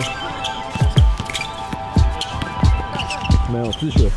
上，没有自学。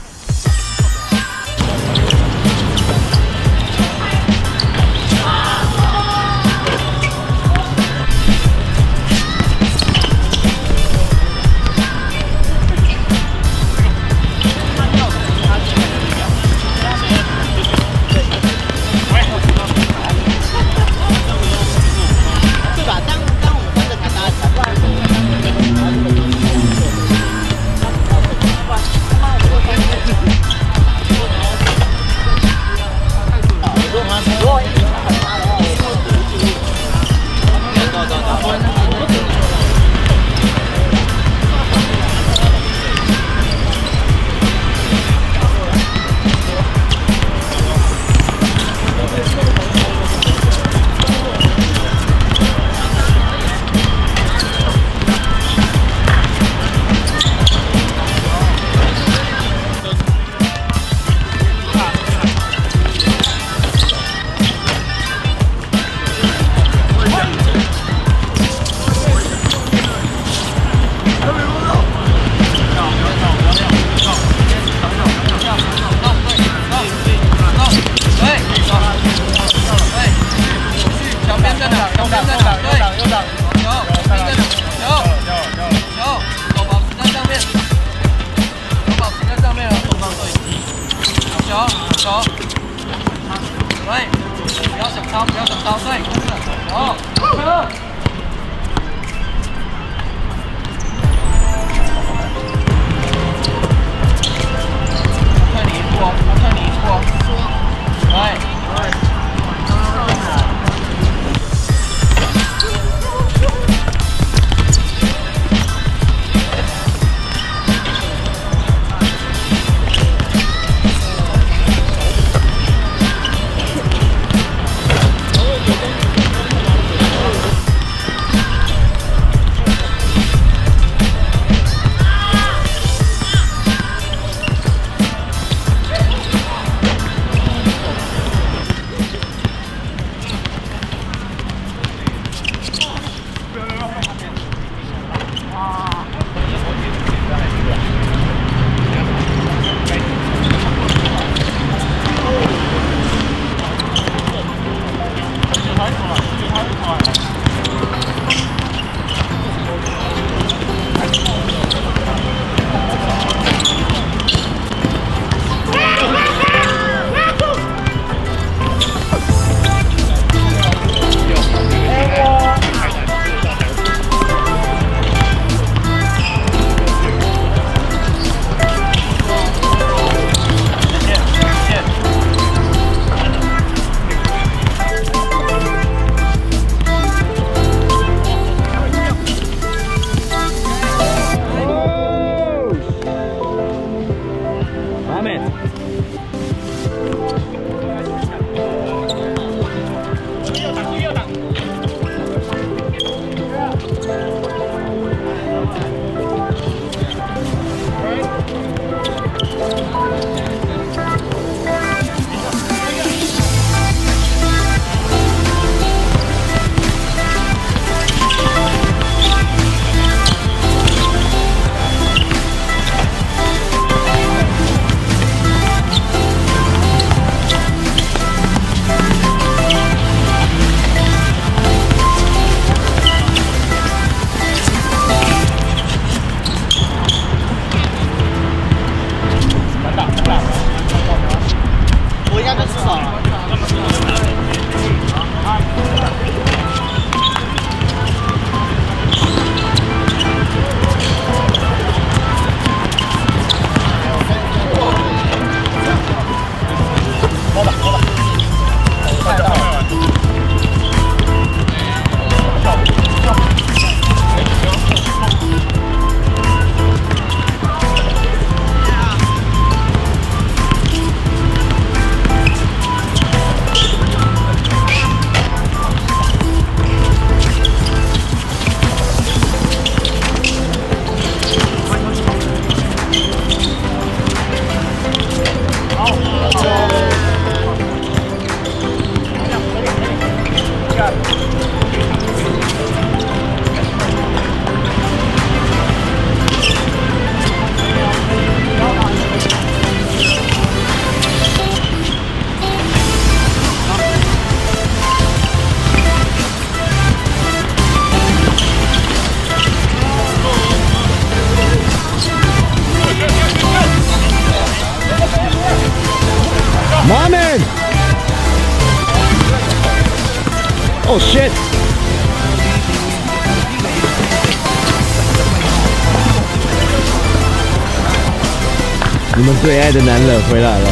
Oh shit!你们最爱的男人回来了。